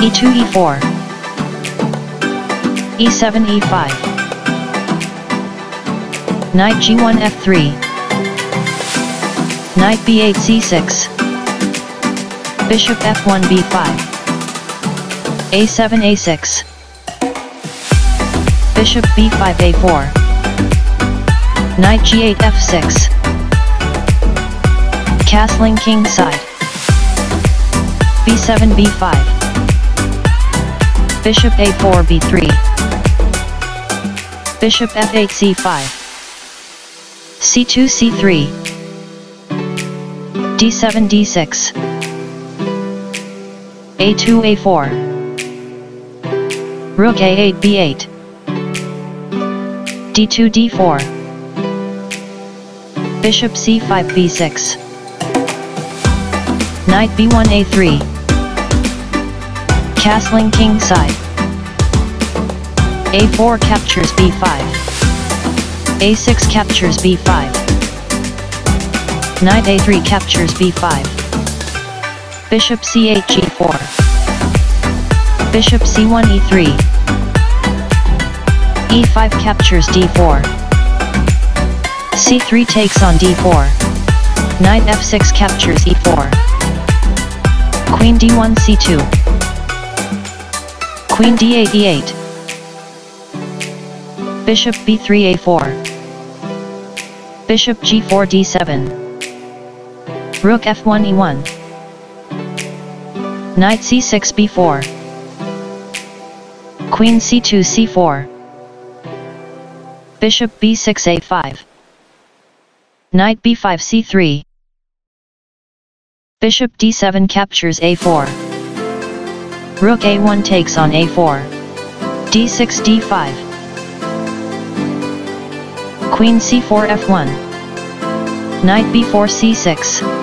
e2 e4 e7 e5 knight g1 f3 knight b8 c6 bishop f1 b5 a7 a6 bishop b5 a4 knight g8 f6 castling king side b7 b5 bishop a4 b3 bishop f8 c5 c2 c3 d7 d6 a2 a4 rook a8 b8 d2 d4 bishop c5 b6 knight b1 a3 castling king side a4 captures b5 a6 captures b5 knight a3 captures b5 bishop c8 g4 bishop c1 e3 e5 captures d4 c3 takes on d4 knight f6 captures e4 queen d1 c2 queen d8 e8 bishop b3 a4 bishop g4 d7 rook f1 e1 knight c6 b4 queen c2 c4 bishop b6 a5 knight b5 c3 bishop d7 captures a4 rook a1 takes on a4 d6 d5 queen c4 f1 knight b4 c6